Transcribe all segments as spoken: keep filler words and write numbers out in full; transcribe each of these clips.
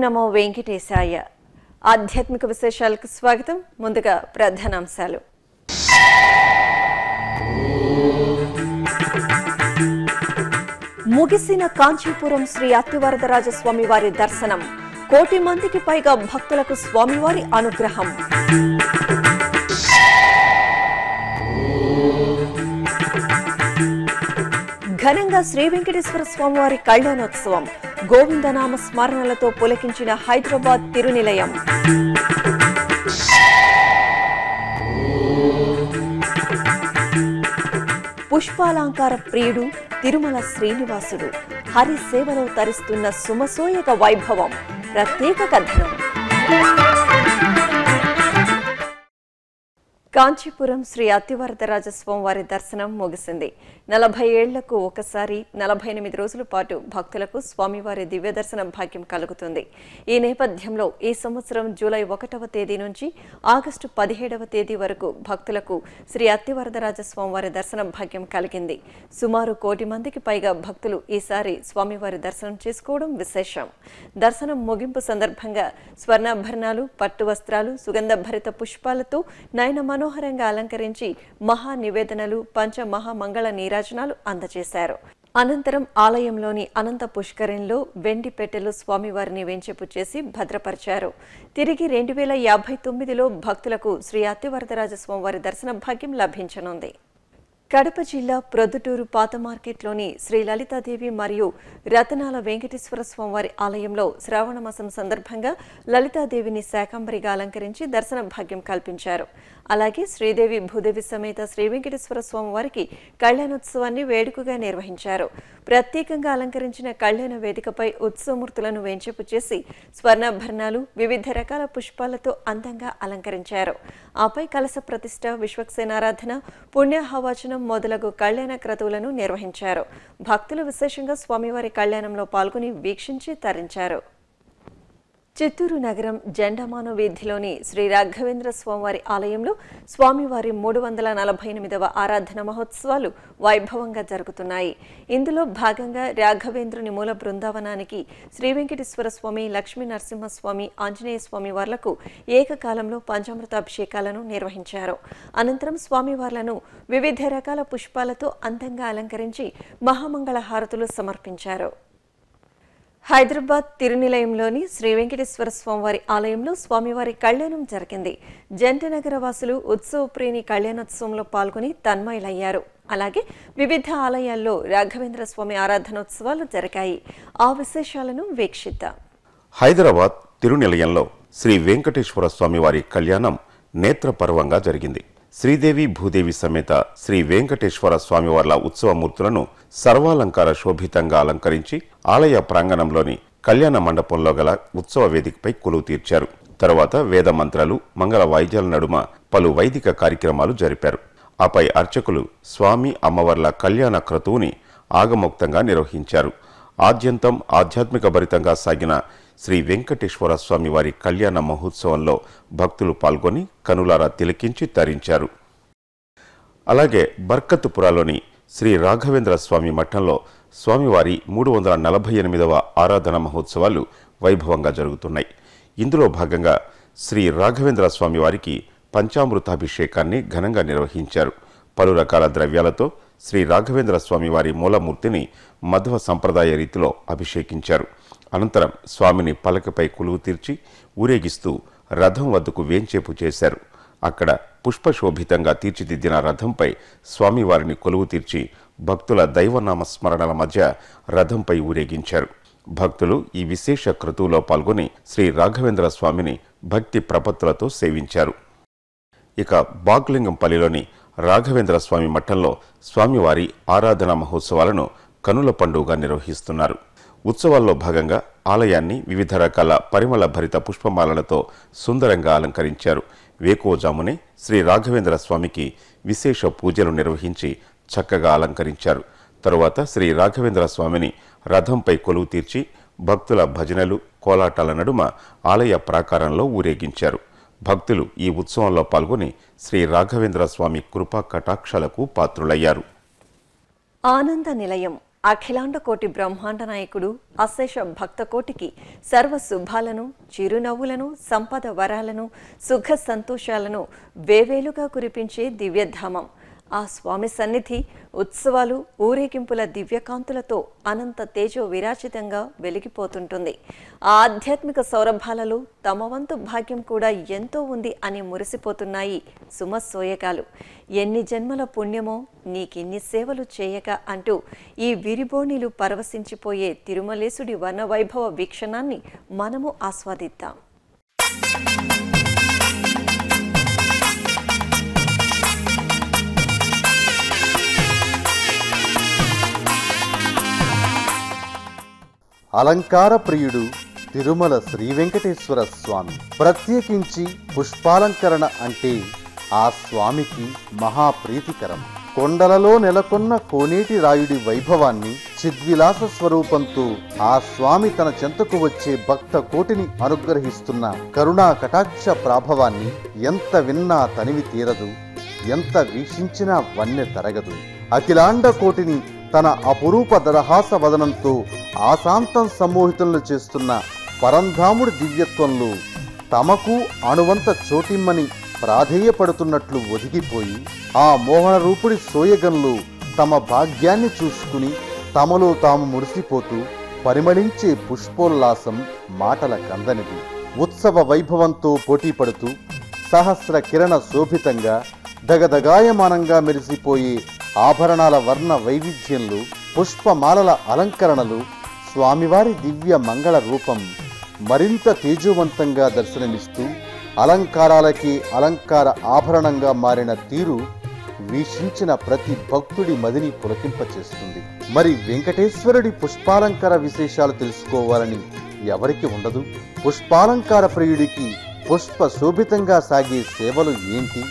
నమో వెంకటేశాయ ఆధ్యాత్మిక విశేషాలకు స్వాగతం. ముందుగా ప్రధానాంశాలు. ముగిసిన కాంచీపురం శ్రీ అత్తివరదరాజ స్వామివారి దర్శనం. కోటి మందికి పైగా భక్తులకు స్వామివారి అనుగ్రహం. ఘనంగా శ్రీ వెంకటేశ్వర స్వామివారి కళ్యాణోత్సవం. గోవిందనామ స్మరణలతో పులకించిన హైదరాబాద్ తిరునిలయం. పుష్పాలంకార ప్రియుడు తిరుమల శ్రీనివాసుడు హరి సేవలో తరిస్తున్న సుమసోయక వైభవం. ప్రత్యేక కథనం. కాంచీపురం శ్రీ అత్తివరదరాజ స్వామివారి దర్శనం ముగిసింది. నలభై ఏళ్లకు ఒకసారి నలభై ఎనిమిది రోజుల పాటు భక్తులకు స్వామివారి దివ్య దర్శన భాగ్యం కలుగుతుంది. ఈ నేపథ్యంలో ఈ సంవత్సరం జూలై ఒకటవ తేదీ నుంచి ఆగస్టు పదిహేడవ తేదీ వరకు భక్తులకు శ్రీ అత్తివరదరాజ స్వామివారి దర్శన భాగ్యం కలిగింది. సుమారు కోటి మందికి పైగా భక్తులు ఈసారి స్వామివారి దర్శనం చేసుకోవడం విశేషం. దర్శనం ముగింపు సందర్భంగా స్వర్ణాభరణాలు, పట్టు వస్త్రాలు, సుగంధ భరిత పుష్పాలతో నయనమనో మనోహరంగా అలంకరించి మహా నివేదనలు, పంచ మహామంగళ నీరాజనాలు అందజేశారు. అనంతరం ఆలయంలోని అనంత పుష్కరంలో వెండి పెట్టెలో స్వామివారిని వెంచేపు చేసి భద్రపరిచారు. తిరిగి రెండు వేల యాభై తొమ్మిదిలో భక్తులకు శ్రీ అత్తివరదరాజ స్వామివారి దర్శన భాగ్యం లభించనుంది. కడప జిల్లా ప్రొద్దుటూరు పాత మార్కెట్లోని శ్రీ లలితాదేవి మరియు రతనాల వెంకటేశ్వర స్వామివారి ఆలయంలో శ్రావణ మాసం సందర్భంగా లలితాదేవిని శాకంబరిగా అలంకరించి దర్శన భాగ్యం కల్పించారు. అలాగే శ్రీదేవి భూదేవి సమేత శ్రీ వెంకటేశ్వర స్వామివారికి కళ్యాణోత్సవాన్ని వేడుకగా నిర్వహించారు. ప్రత్యేకంగా అలంకరించిన కళ్యాణ వేదికపై ఉత్సవమూర్తులను వేంచేపు చేసి స్వర్ణాభరణాలు, వివిధ రకాల పుష్పాలతో అందంగా అలంకరించారు. ఆపై కలశ ప్రతిష్ఠ, విశ్వక్సేనారాధన, పుణ్యాహవాచన మొదలగు కళ్యాణ క్రతువులను నిర్వహించారు. భక్తులు విశేషంగా స్వామివారి కళ్యాణంలో పాల్గొని వీక్షించి తరించారు. చిత్తూరు నగరం జెండామానో వీధిలోని శ్రీ రాఘవేంద్ర స్వామివారి ఆలయంలో స్వామివారి మూడు వందల నలభై ఎనిమిదవ ఆరాధన మహోత్సవాలు వైభవంగా జరుగుతున్నాయి. ఇందులో భాగంగా రాఘవేంద్రుని మూల బృందావనానికి శ్రీ వెంకటేశ్వర స్వామి, లక్ష్మీ నరసింహస్వామి, ఆంజనేయ స్వామి వార్లకు ఏకకాలంలో పంచామృతాభిషేకాలను నిర్వహించారు. అనంతరం స్వామివార్లను వివిధ రకాల పుష్పాలతో అందంగా అలంకరించి మహామంగళ హారతులు సమర్పించారు. హైదరాబాద్ తిరునిలయంలోని శ్రీ వెంకటేశ్వర స్వామివారి ఆలయంలో స్వామివారి కళ్యాణం జరిగింది. జంట నగర వాసులు ఉత్సవప్రియుని కళ్యాణోత్సవంలో పాల్గొని తన్మయులయ్యారు. అలాగే వివిధ ఆలయాల్లో రాఘవేంద్ర స్వామి ఆరాధనోత్సవాలు జరిగాయి. ఆ విశేషాలను వీక్షిద్దాం. హైదరాబాద్ తిరునిలయంలో శ్రీ వెంకటేశ్వర స్వామివారి కళ్యాణం నేత్రపర్వంగా జరిగింది. శ్రీదేవి భూదేవి సమేత శ్రీ వెంకటేశ్వర స్వామివార్ల ఉత్సవమూర్తులను సర్వాలంకార శోభితంగా అలంకరించి ఆలయ ప్రాంగణంలోని కళ్యాణ మండపంలో గల ఉత్సవ వేదికపై కొలువు తీర్చారు. తర్వాత వేద మంత్రాలు, మంగళ వాయిద్యాల నడుమ పలు వైదిక కార్యక్రమాలు జరిపారు. ఆపై అర్చకులు స్వామి అమ్మవార్ల కళ్యాణ క్రతువుని ఆగమోక్తంగా నిర్వహించారు. ఆద్యంతం ఆధ్యాత్మిక భరితంగా సాగిన శ్రీ వెంకటేశ్వర స్వామివారి కళ్యాణ మహోత్సవంలో భక్తులు పాల్గొని కనులారా తిలకించి తరించారు. అలాగే బర్కత్పురాలోని శ్రీ రాఘవేంద్ర స్వామి మఠంలో స్వామివారి మూడు వందల నలభై ఎనిమిదవ ఆరాధన మహోత్సవాలు వైభవంగా జరుగుతున్నాయి. ఇందులో భాగంగా శ్రీ రాఘవేంద్ర స్వామివారికి పంచామృతాభిషేకాన్ని ఘనంగా నిర్వహించారు. పలు రకాల ద్రవ్యాలతో శ్రీ రాఘవేంద్ర స్వామివారి మూలమూర్తిని మధ్వ సంప్రదాయ రీతిలో అభిషేకించారు. అనంతరం స్వామిని పలకపై కొలువు తీర్చి ఊరేగిస్తూ రథం వద్దకు వేంచేపు చేశారు. అక్కడ పుష్పశోభితంగా తీర్చిదిద్దిన రథంపై స్వామివారిని కొలువు తీర్చి భక్తుల దైవనామ స్మరణల మధ్య రథంపై ఊరేగించారు. భక్తులు ఈ విశేష క్రతువులో పాల్గొని శ్రీ రాఘవేంద్ర స్వామిని భక్తి ప్రపత్తులతో సేవించారు. ఇక బాగ్లింగంపల్లిలోని రాఘవేంద్ర స్వామి మఠంలో స్వామివారి ఆరాధనా మహోత్సవాలను కనుల పండుగగా నిర్వహిస్తున్నారు. ఉత్సవాల్లో భాగంగా ఆలయాన్ని వివిధ రకాల పరిమళ భరిత పుష్పమాలలతో సుందరంగా అలంకరించారు. వేకువజామునే శ్రీ రాఘవేంద్ర స్వామికి విశేష పూజలు నిర్వహించి చక్కగా అలంకరించారు. తరువాత శ్రీ రాఘవేంద్ర స్వామిని రథంపై కొలువు తీర్చి భక్తుల భజనలు కోలాటాల నడుమ ఆలయ ప్రాకారంలో ఊరేగించారు. భక్తులు ఈ ఉత్సవంలో పాల్గొని శ్రీ రాఘవేంద్ర స్వామి కృపా కటాక్షాలకు పాత్రులయ్యారు. ఆనంద నిలయం అఖిలాండ కోటి బ్రహ్మాండ నాయకుడు అశేష భక్తకోటికి సర్వశుభాలను, చిరునవ్వులను, సంపద వరాలను, సుఖ సంతోషాలను వేవేలుగా కురిపించే దివ్యధామం. ఆ స్వామి సన్నిధి ఉత్సవాలు, ఊరేగింపుల దివ్యకాంతులతో అనంత తేజో విరాజితంగా వెలిగిపోతుంటుంది. ఆ ఆధ్యాత్మిక సౌరభాలలో తమ వంతు భాగ్యం కూడా ఎంతో ఉంది అని మురిసిపోతున్నాయి సుమసోయకాలు. ఎన్ని జన్మల పుణ్యమో నీకిన్ని సేవలు చేయక అంటూ ఈ విరిబోణిలు పరవశించిపోయే తిరుమలేశుడి వర్ణవైభవ వీక్షణాన్ని మనము ఆస్వాదిద్దాం. అలంకార ప్రియుడు తిరుమల శ్రీ వెంకటేశ్వర స్వామి. ప్రత్యేకించి పుష్పాలంకరణ అంటే ఆ స్వామికి మహాప్రీతికరం. కొండలలో నెలకొన్న కోనేటి రాయుడి వైభవాన్ని, చిద్విలాస స్వరూపంతో ఆ స్వామి తన చెంతకు వచ్చే భక్త కోటిని అనుగ్రహిస్తున్న కరుణా కటాక్ష ప్రాభవాన్ని ఎంత విన్నా తనివి తీరదు, ఎంత వీక్షించినా వన్నె తరగదు. అఖిలాండ కోటిని తన అపురూప దరహాస వదనంతో ఆశాంతం సమ్మోహితులను చేస్తున్న పరంధాముడి దివ్యత్వంలో తమకు అణువంత చోటిమ్మని ప్రాధేయపడుతున్నట్లు ఒదిగిపోయి ఆ మోహన రూపుడి సోయగంలో తమ భాగ్యాన్ని చూసుకుని తమలో తాము మురిసిపోతూ పరిమళించే పుష్పోల్లాసం మాటల కందనిది. ఉత్సవ వైభవంతో పోటీ పడుతూ సహస్ర కిరణ శోభితంగా దగదగాయమానంగా మెరిసిపోయే ఆభరణాల వర్ణ వైవిధ్యంలో, పుష్పమాలల అలంకరణలు, స్వామివారి దివ్య మంగళ రూపం మరింత తేజోవంతంగా దర్శనమిస్తూ అలంకారాలకి అలంకార ఆభరణంగా మారిన తీరు వీక్షించిన ప్రతి భక్తుడి మదిని పులకింపచేస్తుంది. మరి వెంకటేశ్వరుడి పుష్పాలంకార విశేషాలు తెలుసుకోవాలని ఎవరికి ఉండదు? పుష్పాలంకార ప్రియుడికి పుష్ప శోభితంగా సాగే సేవలు ఏంటి?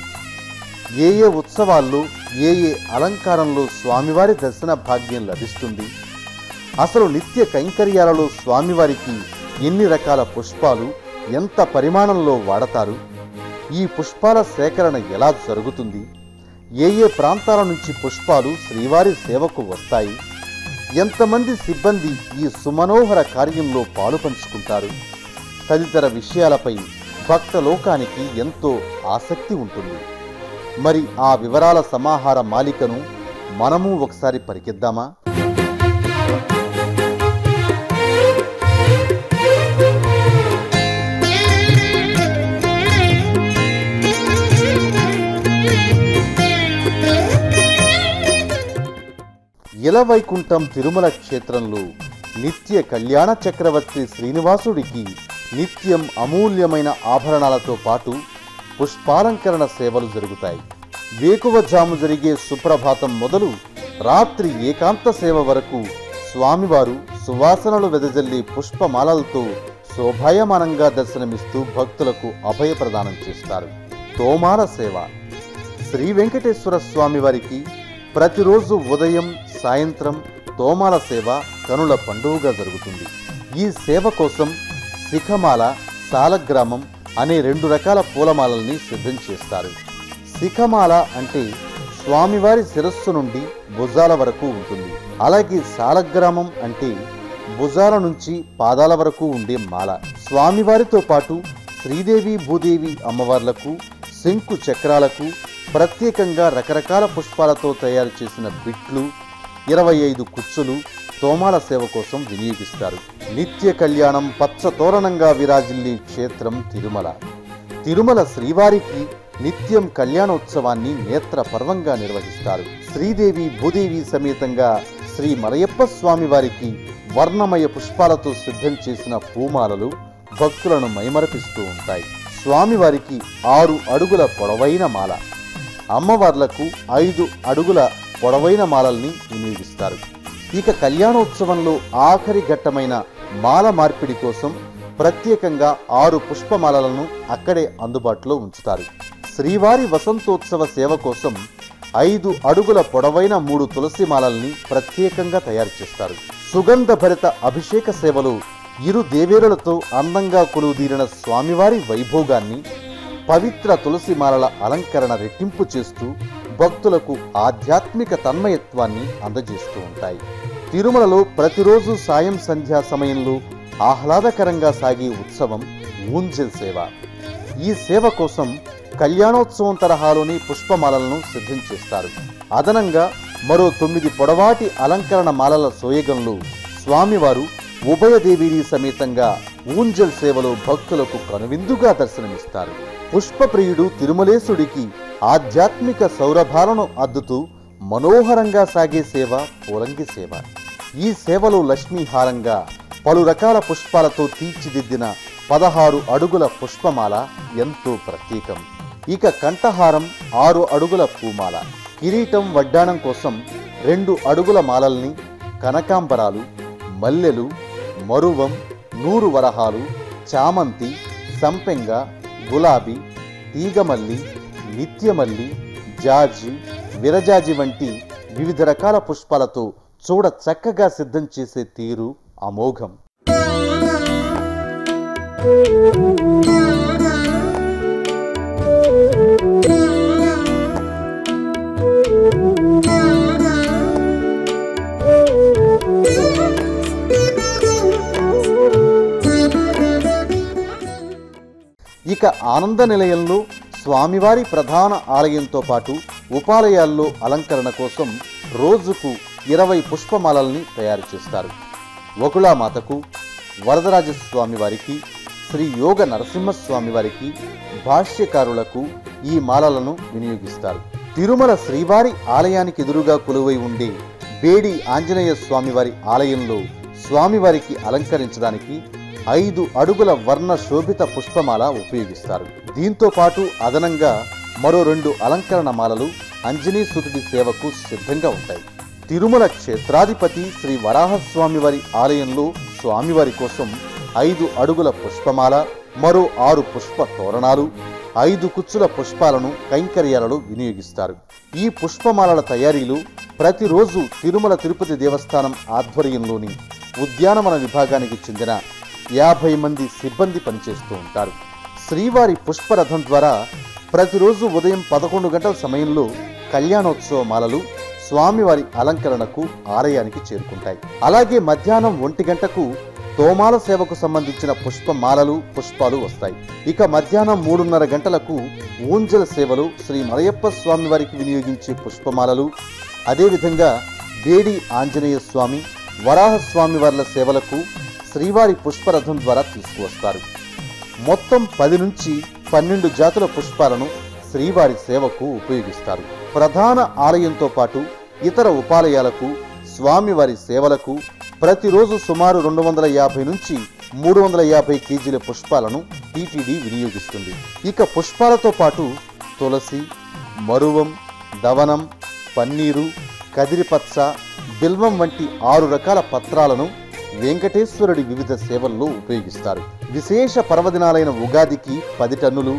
ఏ ఏ ఉత్సవాల్లో, ఏ ఏ అలంకారంలో స్వామివారి దర్శన భాగ్యం లభిస్తుంది? అసలు నిత్య కైంకర్యాలలో స్వామివారికి ఎన్ని రకాల పుష్పాలు ఎంత పరిమాణంలో వాడతారు? ఈ పుష్పాల సేకరణ ఎలా జరుగుతుంది? ఏ ఏ ప్రాంతాల నుంచి పుష్పాలు శ్రీవారి సేవకు వస్తాయి? ఎంతమంది సిబ్బంది ఈ సుమనోహర కార్యంలో పాలు పంచుకుంటారు? తదితర విషయాలపై భక్త లోకానికి ఎంతో ఆసక్తి ఉంటుంది. మరి ఆ వివరాల సమాహార మాలికను మనము ఒకసారి పరికిద్దామా? ఇలవైకుంఠం తిరుమల క్షేత్రంలో నిత్య కళ్యాణ చక్రవర్తి శ్రీనివాసుడికి నిత్యం అమూల్యమైన ఆభరణాలతో పాటు పుష్పాలంకరణ సేవలు జరుగుతాయి. వేకువజాము జరిగే సుప్రభాతం మొదలు రాత్రి ఏకాంత సేవ వరకు స్వామివారు సువాసనలు వెదజల్లి పుష్పమాలలతో శోభాయమానంగా దర్శనమిస్తూ భక్తులకు అభయ ప్రదానం చేస్తారు. తోమాల సేవ. శ్రీ వెంకటేశ్వర స్వామివారికి ప్రతిరోజు ఉదయం, సాయంత్రం తోమాల సేవ కనుల పండుగగా జరుగుతుంది. ఈ సేవ కోసం శిఖమాల, సాలగ్రామం అనే రెండు రకాల పూలమాలల్ని సిద్ధం చేస్తారు. శిఖమాల అంటే స్వామివారి శిరస్సు నుండి భుజాల వరకు ఉంటుంది. అలాగే సాలగ్రామం అంటే భుజాల నుంచి పాదాల వరకు ఉండే మాల. స్వామివారితో పాటు శ్రీదేవి, భూదేవి అమ్మవార్లకు, శంకు చక్రాలకు ప్రత్యేకంగా రకరకాల పుష్పాలతో తయారు చేసిన బిట్లు, ఇరవై ఐదు కుచ్చులు తోమాల సేవ కోసం వినియోగిస్తారు. నిత్య కళ్యాణం పచ్చ తోరణంగా విరాజిల్లే క్షేత్రం తిరుమల. తిరుమల శ్రీవారికి నిత్యం కళ్యాణోత్సవాన్ని నేత్ర పర్వంగా నిర్వహిస్తారు. శ్రీదేవి, భూదేవి సమేతంగా శ్రీ మలయప్ప స్వామివారికి వర్ణమయ పుష్పాలతో సిద్ధం చేసిన పూమాలలు భక్తులను మైమరపిస్తూ ఉంటాయి. స్వామివారికి ఆరు అడుగుల పొడవైన మాల, అమ్మవార్లకు ఐదు అడుగుల పొడవైన మాలల్ని వినియోగిస్తారు. ఇక కళ్యాణోత్సవంలో ఆఖరి ఘట్టమైన మాల మార్పిడి కోసం ప్రత్యేకంగా ఆరు పుష్పమాలలను అక్కడే అందుబాటులో ఉంచుతారు. శ్రీవారి వసంతోత్సవ సేవ కోసం ఐదు అడుగుల పొడవైన మూడు తులసి మాలల్ని ప్రత్యేకంగా తయారు చేస్తారు. సుగంధ భరిత అభిషేక సేవలు ఇరు దేవేరులతో అందంగా కొలువుదీరిన స్వామివారి వైభోగాన్ని పవిత్ర తులసిమాలల అలంకరణ రెట్టింపు చేస్తూ భక్తులకు ఆధ్యాత్మిక తన్మయత్వాన్ని అందజేస్తూ ఉంటాయి. తిరుమలలో ప్రతిరోజు సాయం సంధ్యా సమయంలో ఆహ్లాదకరంగా సాగే ఉత్సవం ఊంజల్ సేవ. ఈ సేవ కోసం కళ్యాణోత్సవం తరహాలోని పుష్పమాలలను సిద్ధం చేస్తారు. అదనంగా మరో తొమ్మిది పొడవాటి అలంకరణ మాలల సోయగంలో స్వామివారు ఉభయదేవిని సమేతంగా ఊంజల్ సేవలో భక్తులకు కనువిందుగా దర్శనమిస్తారు. పుష్పప్రియుడు తిరుమలేశుడికి ఆధ్యాత్మిక సౌరభాలను అద్దుతూ మనోహరంగా సాగే సేవ పూలంగి సేవ. ఈ సేవలో లక్ష్మీహారంగా పలు రకాల పుష్పాలతో తీర్చిదిద్దిన పదహారు అడుగుల పుష్పమాల ఎంతో ప్రత్యేకం. ఇక కంఠహారం ఆరు అడుగుల పూమాల, కిరీటం వడ్డాణం కోసం రెండు అడుగుల మాలల్ని కనకాంబరాలు, మల్లెలు, మరువం, నూరు వరహాలు, చామంతి, సంపెంగ, గులాబీ, తీగమల్లి, నిత్యమల్లి, జాజి, విరజాజి వంటి వివిధ రకాల పుష్పాలతో చూడ చక్కగా సిద్ధం చేసే తీరు అమోఘం. ఇక ఆనంద నిలయంలో స్వామివారి ప్రధాన ఆలయంతో పాటు ఉపాలయాల్లో అలంకరణ కోసం రోజుకు ఇరవై పుష్పమాలల్ని తయారు చేస్తారు. వకుళామాతకు, వరదరాజస్వామివారికి, శ్రీ యోగ నరసింహస్వామివారికి, భాష్యకారులకు ఈ మాలలను వినియోగిస్తారు. తిరుమల శ్రీవారి ఆలయానికి ఎదురుగా కొలువై ఉండే బేడి ఆంజనేయ స్వామివారి ఆలయంలో స్వామివారికి అలంకరించడానికి ఐదు అడుగుల వర్ణ శోభిత పుష్పమాల ఉపయోగిస్తారు. దీంతో పాటు అదనంగా మరో రెండు అలంకరణ మాలలు అంజనీ సుతుడి సేవకు సిద్ధంగా ఉంటాయి. తిరుమల క్షేత్రాధిపతి శ్రీ వరాహస్వామివారి ఆలయంలో స్వామివారి కోసం ఐదు అడుగుల పుష్పమాల, మరో ఆరు పుష్ప తోరణాలు, ఐదు కుచ్చుల పుష్పాలను కైంకర్యాలలో వినియోగిస్తారు. ఈ పుష్పమాలల తయారీలు ప్రతిరోజు తిరుమల తిరుపతి దేవస్థానం ఆధ్వర్యంలోని ఉద్యానవన విభాగానికి చెందిన యాభై మంది సిబ్బంది పనిచేస్తూ ఉంటారు. శ్రీవారి పుష్పరథం ద్వారా ప్రతిరోజు ఉదయం పదకొండు గంటల సమయంలో కళ్యాణోత్సవ మాలలు స్వామివారి అలంకరణకు ఆలయానికి చేరుకుంటాయి. అలాగే మధ్యాహ్నం ఒంటి గంటకు తోమాల సేవకు సంబంధించిన పుష్పమాలలు పుష్పాలు వస్తాయి. ఇక మధ్యాహ్నం మూడున్నర గంటలకు ఊంజల సేవలు శ్రీ మలయప్ప స్వామివారికి వినియోగించే పుష్పమాలలు, అదేవిధంగా బేడి ఆంజనేయ స్వామి, వరాహస్వామివార్ల సేవలకు శ్రీవారి పుష్పరథం ద్వారా తీసుకువస్తారు. మొత్తం పది నుంచి పన్నెండు జాతుల పుష్పాలను శ్రీవారి సేవకు ఉపయోగిస్తారు. ప్రధాన ఆలయంతో పాటు ఇతర ఉపాలయాలకు స్వామివారి సేవలకు ప్రతిరోజు సుమారు రెండు వందల యాభై నుంచి మూడు వందల యాభై కేజీల పుష్పాలను టీటీడీ వినియోగిస్తుంది. ఇక పుష్పాలతో పాటు తులసి, మరువం, దవనం, పన్నీరు, కదిరిపచ్చ, బిల్వం వంటి ఆరు రకాల పత్రాలను వెంకటేశ్వరుడి వివిధ సేవల్లో ఉపయోగిస్తారు. విశేష పర్వదినాలైన ఉగాదికి పది టన్నులు,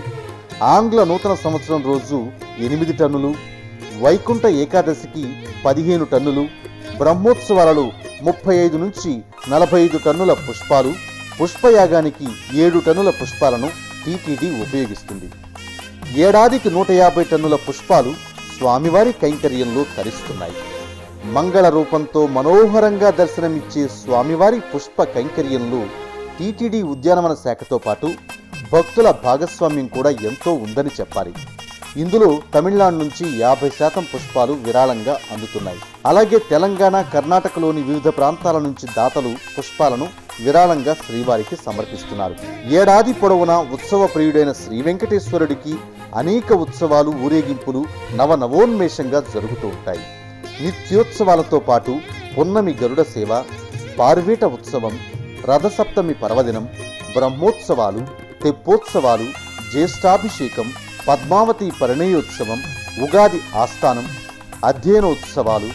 ఆంగ్ల నూతన సంవత్సరం రోజు ఎనిమిది టన్నులు, వైకుంఠ ఏకాదశికి పదిహేను టన్నులు, బ్రహ్మోత్సవాలలో ముప్పై ఐదు నుంచి నలభై ఐదు టన్నుల పుష్పాలు, పుష్పయాగానికి ఏడు టన్నుల పుష్పాలను టీటీడీ ఉపయోగిస్తుంది. ఏడాదికి నూట యాభై టన్నుల పుష్పాలు స్వామివారి కైంకర్యంలో తరిస్తున్నాయి. మంగళ రూపంతో మనోహరంగా దర్శనమిచ్చే స్వామివారి పుష్ప కైంకర్యంలో టీటీడీ ఉద్యానవన శాఖతో పాటు భక్తుల భాగస్వామ్యం కూడా ఎంతో ఉందని చెప్పాలి. ఇందులో తమిళనాడు నుంచి యాభై శాతం పుష్పాలు విరాళంగా అందుతున్నాయి. అలాగే తెలంగాణ, కర్ణాటకలోని వివిధ ప్రాంతాల నుంచి దాతలు పుష్పాలను విరాళంగా శ్రీవారికి సమర్పిస్తున్నారు. ఏడాది పొడవునా ఉత్సవ ప్రియుడైన శ్రీ వెంకటేశ్వరుడికి అనేక ఉత్సవాలు, ఊరేగింపులు నవనవోన్మేషంగా జరుగుతూ ఉంటాయి. నిత్యోత్సవాలతో పాటు పొన్నమి గరుడ సేవ, పార్వేట ఉత్సవం, రథసప్తమి పర్వదినం, బ్రహ్మోత్సవాలు, తెప్పోత్సవాలు, జ్యేష్ఠాభిషేకం, పద్మావతి పరిణయోత్సవం, ఉగాది ఆస్థానం, అధ్యయనోత్సవాలు,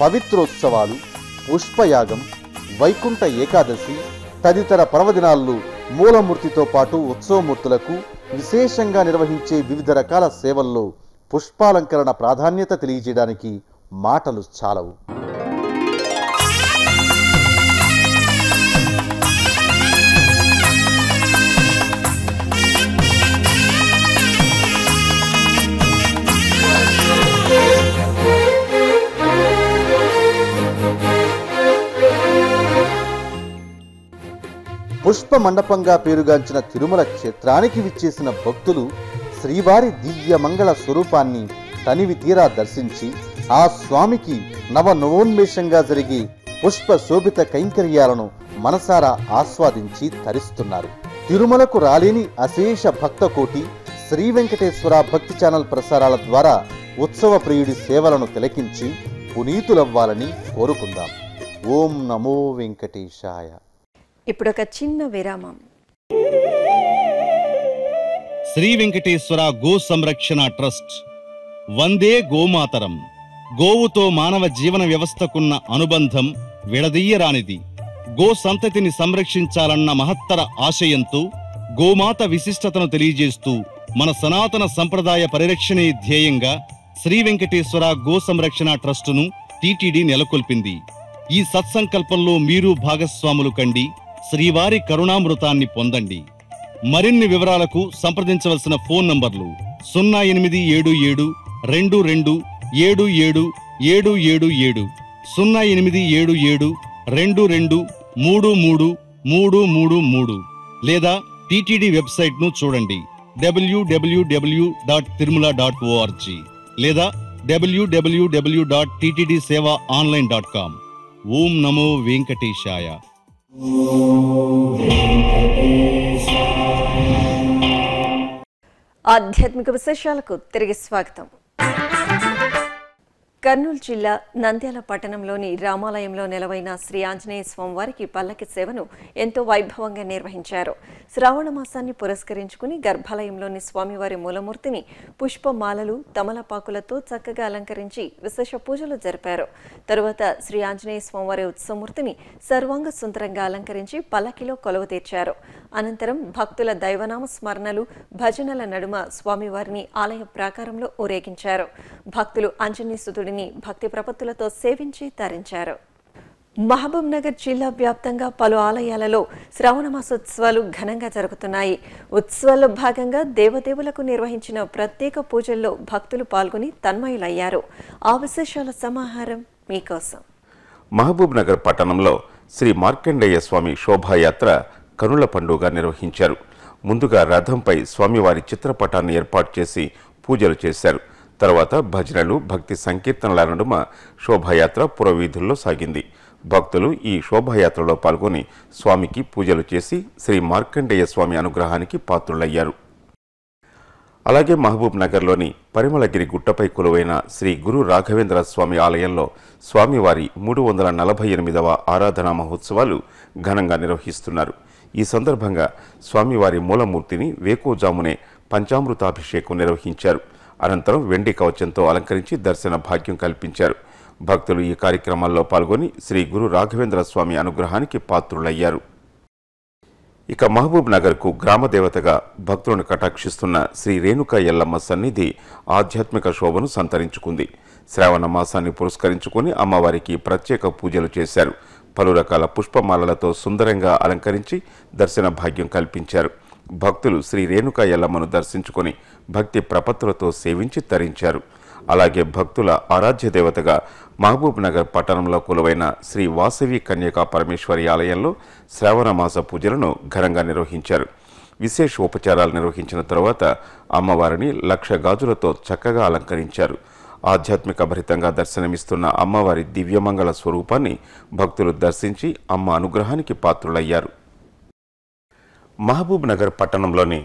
పవిత్రోత్సవాలు, పుష్పయాగం, వైకుంఠ ఏకాదశి తదితర పర్వదినాల్లో మూలమూర్తితో పాటు ఉత్సవమూర్తులకు విశేషంగా నిర్వహించే వివిధ రకాల సేవల్లో పుష్పాలంకరణ ప్రాధాన్యత తెలియజేయడానికి మాటలు చాలవు. పుష్ప మండపంగా పేరుగాంచిన తిరుమల క్షేత్రానికి విచ్చేసిన భక్తులు శ్రీవారి దివ్యమంగళ స్వరూపాన్ని తనివి తీరా దర్శించి ఆ స్వామికి నవనవోన్మేషంగా జరిగి పుష్ప శోభిత కైంకర్యాలను మనసారా ఆస్వాదించి తరిస్తున్నారు. తిరుమలకు రాలేని అశేష భక్తకోటి శ్రీ వెంకటేశ్వర భక్తి ఛానల్ ప్రసారాల ద్వారా ఉత్సవ ప్రియుడి సేవలను తిలకించి పునీతులవ్వాలని కోరుకుందాం. ఓం నమో వెంకటేశాయ. ఇప్పుడు ఒక చిన్న విరామం. శ్రీ వెంకటేశ్వర గో సంరక్షణ ట్రస్ట్ వందే గోమాతరం. గోవుతో మానవ జీవన వ్యవస్థకున్న అనుబంధం విడదీయరానిది. గో సంతతిని సంరక్షించాలన్న మహత్తర ఆశయంతో గోమాత విశిష్టతను తెలియజేస్తూ మన సనాతన సంప్రదాయ పరిరక్షణే ధ్యేయంగా శ్రీ వెంకటేశ్వర గో సంరక్షణ ట్రస్టును టీటీడీ నెలకొల్పింది. ఈ సత్సంకల్పంలో మీరు భాగస్వాములు కండి శ్రీవారి కరుణామృతాన్ని పొందండి. మరిన్ని వివరాలకు సంప్రదించవలసిన ఫోన్ నంబర్లు సున్నా ఎనిమిది ఏడు ఏడు రెండు రెండు ఏడు ఏడు ఏడు ఏడు ఏడు సున్నా ఎనిమిది ఏడు ఏడు రెండు రెండు మూడు మూడు మూడు మూడు మూడు లేదా టీటీడీ వెబ్సైట్ను చూడండి W W W dot Tirumala dot O R G లేదా W W W dot TTD seva online dot com. ఓం నమో వెంకటేశాయ. ఆధ్యాత్మిక విశేషాలకు తిరిగి స్వాగతం. కర్నూలు జిల్లా నంద్యాల పట్టణంలోని రామాలయంలో నెలవైన శ్రీ ఆంజనేయ స్వామివారికి పల్లకి సేవను ఎంతో వైభవంగా నిర్వహించారు. శ్రావణ మాసాన్ని పురస్కరించుకుని గర్భాలయంలోని స్వామివారి మూలమూర్తిని పుష్పమాలలు, తమలపాకులతో చక్కగా అలంకరించి విశేష పూజలు జరిపారు. తరువాత శ్రీ ఆంజనేయ స్వామివారి ఉత్సవమూర్తిని సర్వాంగ సుందరంగా అలంకరించి పల్లకిలో కొలువు తీర్చారు. అనంతరం భక్తుల దైవనామ స్మరణలు, భజనల నడుమ స్వామివారిని ఆలయ ప్రాకారంలో ఊరేగించారు. భక్తులు అంజనీసుతుడిని భక్తి ప్రపత్తులతో సేవించి తరించారు. మహబూబ్ నగర్ జిల్లా వ్యాప్తంగా పలు ఆలయాలలో శ్రావణ మాసోత్సవాలు ఘనంగా జరుగుతున్నాయి. ఉత్సవాల్లో భాగంగా దేవదేవులకు నిర్వహించిన ప్రత్యేక పూజల్లో భక్తులు పాల్గొని తన్మయులయ్యారు. ఆ విశేషాల సమాహారం మీకోసం. మహబూబ్ నగర్ పట్టణంలో శ్రీ మార్కండేయ స్వామి శోభాయాత్ర కనుల పండుగ నిర్వహించారు. ముందుగా రథంపై స్వామివారి చిత్రపటాన్ని ఏర్పాటు చేసి పూజలు చేశారు. తర్వాత భజనలు, భక్తి సంకీర్తనల నడుమ శోభాయాత్ర పురవీధుల్లో సాగింది. భక్తులు ఈ శోభాయాత్రలో పాల్గొని స్వామికి పూజలు చేసి శ్రీ మార్కండేయ స్వామి అనుగ్రహానికి పాత్రులయ్యారు. అలాగే మహబూబ్ నగర్లోని పరిమళగిరి గుట్టపై కొలువైన శ్రీ గురు రాఘవేంద్ర స్వామి ఆలయంలో స్వామివారి మూడు వందల నలభై ఎనిమిదవ ఆరాధనా మహోత్సవాలు ఘనంగా నిర్వహిస్తున్నారు. ఈ సందర్భంగా స్వామివారి మూలమూర్తిని వేకోజామునే పంచామృతాభిషేకం నిర్వహించారు. అనంతరం వెండి కవచంతో అలంకరించి దర్శన భాగ్యం కల్పించారు. భక్తులు ఈ కార్యక్రమాల్లో పాల్గొని శ్రీ గురు రాఘవేంద్ర స్వామి అనుగ్రహానికి పాత్రులయ్యారు. ఇక మహబూబ్ నగర్కు గ్రామదేవతగా భక్తులను కటాక్షిస్తున్న శ్రీ రేణుకా ఎల్లమ్మ సన్నిధి ఆధ్యాత్మిక శోభను సంతరించుకుంది. శ్రావణ మాసాన్ని పురస్కరించుకుని అమ్మవారికి ప్రత్యేక పూజలు చేశారు. పలు రకాల పుష్పమాలలతో సుందరంగా అలంకరించి దర్శన భాగ్యం కల్పించారు. భక్తులు శ్రీ రేణుకా ఎల్లమ్మను దర్శించుకొని భక్తి ప్రపత్తులతో సేవించి తరించారు. అలాగే భక్తుల ఆరాధ్య దేవతగా మహబూబ్ నగర్ పట్టణంలో కొలువైన శ్రీ వాసవి కన్యకా పరమేశ్వరి ఆలయంలో శ్రావణ మాస పూజలను ఘనంగా నిర్వహించారు. విశేష ఉపచారాలు నిర్వహించిన తరువాత అమ్మవారిని లక్ష గాజులతో చక్కగా అలంకరించారు. ఆధ్యాత్మిక భరితంగా దర్శనమిస్తున్న అమ్మవారి దివ్యమంగళ స్వరూపాన్ని భక్తులు దర్శించి అమ్మ అనుగ్రహానికి పాత్రులయ్యారు. మహబూబ్ నగర్ పట్టణంలోని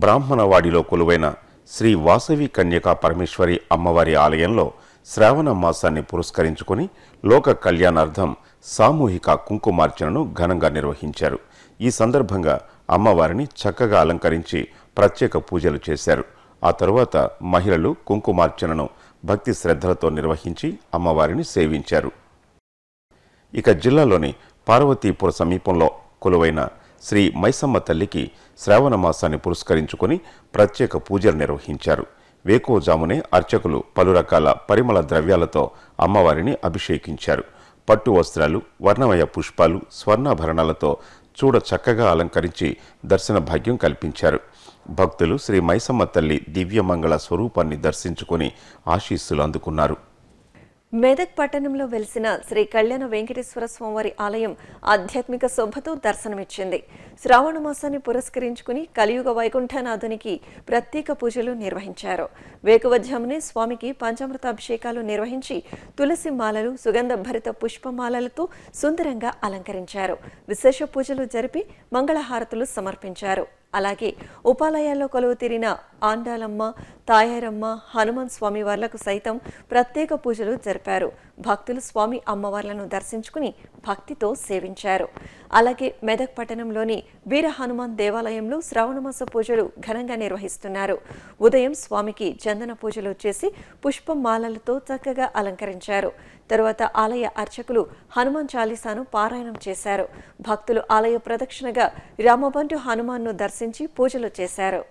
బ్రాహ్మణవాడిలో కొలువైన శ్రీ వాసవి కన్యకా పరమేశ్వరి అమ్మవారి ఆలయంలో శ్రావణ మాసాన్ని పురస్కరించుకుని లోక కళ్యాణార్థం సామూహిక కుంకుమార్చనను ఘనంగా నిర్వహించారు. ఈ సందర్భంగా అమ్మవారిని చక్కగా అలంకరించి ప్రత్యేక పూజలు చేశారు. ఆ తరువాత మహిళలు కుంకుమార్చనను భక్తి శ్రద్ధలతో నిర్వహించి అమ్మవారిని సేవించారు. ఇక జిల్లాలోని పార్వతీపుర సమీపంలో కొలువైన శ్రీ మైసమ్మ తల్లికి శ్రావణ మాసాన్ని పురస్కరించుకుని ప్రత్యేక పూజలు నిర్వహించారు. వేకోజామునే అర్చకులు పలు రకాల పరిమళ ద్రవ్యాలతో అమ్మవారిని అభిషేకించారు. పట్టు వస్త్రాలు, వర్ణమయ పుష్పాలు, స్వర్ణాభరణాలతో చూడ చక్కగా అలంకరించి దర్శన భాగ్యం కల్పించారు. భక్తులు శ్రీ మైసమ్మ తల్లి దివ్యమంగళ స్వరూపాన్ని దర్శించుకుని ఆశీస్సులు అందుకున్నారు. మెదక్ పట్టణంలో వెలిసిన శ్రీ కళ్యాణ వెంకటేశ్వర స్వామివారి ఆలయం ఆధ్యాత్మిక శోభతో దర్శనమిచ్చింది. శ్రావణ మాసాన్ని పురస్కరించుకుని కలియుగ వైకుంఠనాథునికి ప్రత్యేక పూజలు నిర్వహించారు. వేకువధ్యామునే స్వామికి పంచామృతాభిషేకాలు నిర్వహించి తులసి మాలలు, సుగంధభరిత పుష్పమాలలతో సుందరంగా అలంకరించారు. విశేష పూజలు జరిపి మంగళహారతులు సమర్పించారు. అలాగే ఉపాలయాల్లో కొలువు తీరిన ఆండాలమ్మ, తాయారమ్మ, హనుమాన్ స్వామి వార్లకు సైతం ప్రత్యేక పూజలు జరిపారు. భక్తులు స్వామి అమ్మవార్లను దర్శించుకుని భక్తితో సేవించారు. అలాగే మెదక్ పట్టణంలోని వీర హనుమాన్ దేవాలయంలో శ్రావణమాస పూజలు ఘనంగా నిర్వహిస్తున్నారు. ఉదయం స్వామికి చందన పూజలు చేసి పుష్పమాలలతో చక్కగా అలంకరించారు. తరువాత ఆలయ అర్చకులు హనుమాన్ చాలీసాను పారాయణం చేశారు. భక్తులు ఆలయ ప్రదక్షిణగా రామబంటు హనుమాన్ను దర్శించి పూజలు చేశారు.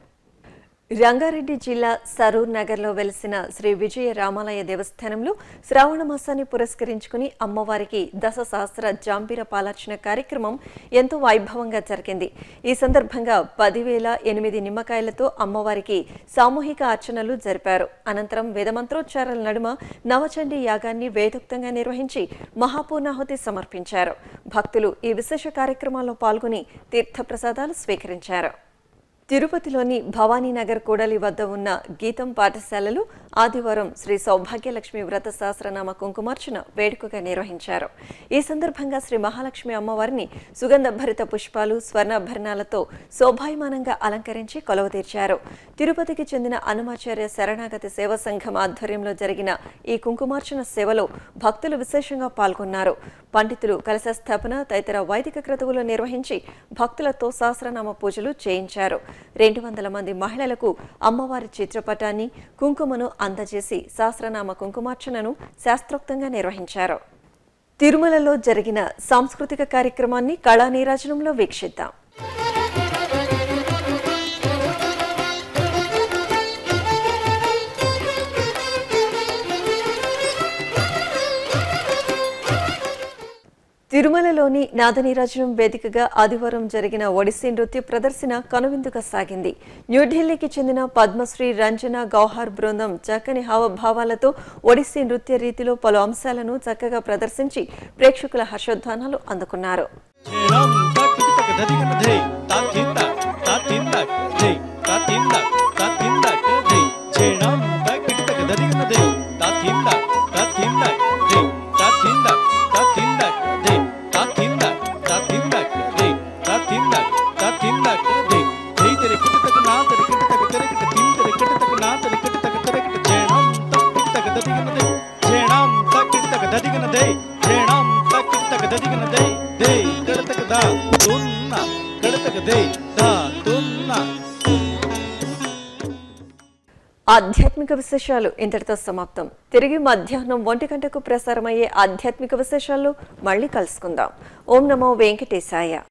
రంగారెడ్డి జిల్లా సరూర్ నగర్లో వెలిసిన శ్రీ విజయ రామాలయ దేవస్థానంలో శ్రావణ మాసాన్ని పురస్కరించుకుని అమ్మవారికి దశ సహస్ర జాంబీర పాలార్చన కార్యక్రమం ఎంతో వైభవంగా జరిగింది. ఈ సందర్భంగా పదివేల ఎనిమిది నిమ్మకాయలతో అమ్మవారికి సామూహిక అర్చనలు జరిపారు. అనంతరం వేదమంత్రోచ్చారాల నడుమ నవచండీ యాగాన్ని వేదోక్తంగా నిర్వహించి మహాపూర్ణాహుతి సమర్పించారు. భక్తులు ఈ విశేష కార్యక్రమాల్లో పాల్గొని తీర్థప్రసాదాలు స్వీకరించారు. తిరుపతిలోని భవానీనగర్ కూడలి వద్ద ఉన్న గీతం పాఠశాలలో ఆదివారం శ్రీ సౌభాగ్యలక్ష్మి వ్రత సహస్రనామ కుంకుమార్చన వేడుకగా నిర్వహించారు. ఈ సందర్భంగా శ్రీ మహాలక్ష్మి అమ్మవారిని సుగంధభరిత పుష్పాలు, స్వర్ణాభరణాలతో శోభాయమానంగా అలంకరించి కొలవతీర్చారు. తిరుపతికి చెందిన అనుమాచార్య శరణాగతి సేవా సంఘం ఆధ్వర్యంలో జరిగిన ఈ కుంకుమార్చన సేవలో భక్తులు విశేషంగా పాల్గొన్నారు. పండితులు కలశస్థాపన తదితర వైదిక క్రతువులు నిర్వహించి భక్తులతో సహస్రనామ పూజలు చేయించారు. రెండు వందల మంది మహిళలకు అమ్మవారి చిత్రపటాన్ని, కుంకుమను అందజేసి సహస్రనామ కుంకుమార్చనను శాస్త్రోక్తంగా నిర్వహించారు. తిరుమలలో జరిగిన సాంస్కృతిక కార్యక్రమాన్ని కళానీరాజనంలో వీక్షిద్దాం. తిరుమలలోని నాదనీరాజనం వేదికగా ఆదివారం జరిగిన ఒడిస్సీ నృత్య ప్రదర్శన కనువిందుగా సాగింది. న్యూఢిల్లీకి చెందిన పద్మశ్రీ రంజన గౌహార్ బృందం చక్కని హావభావాలతో ఒడిస్సీ నృత్య రీతిలో పలు అంశాలను చక్కగా ప్రదర్శించి ప్రేక్షకుల హర్షోద్ధానాలు అందుకున్నారు. ఆధ్యాత్మిక విశేషాలు ఇంతటితో సమాప్తం. తిరిగి మధ్యాహ్నం ఒంటి గంటకు ప్రసారమయ్యే ఆధ్యాత్మిక విశేషాలు మళ్ళీ కలుసుకుందాం. ఓం నమో వెంకటేశాయ.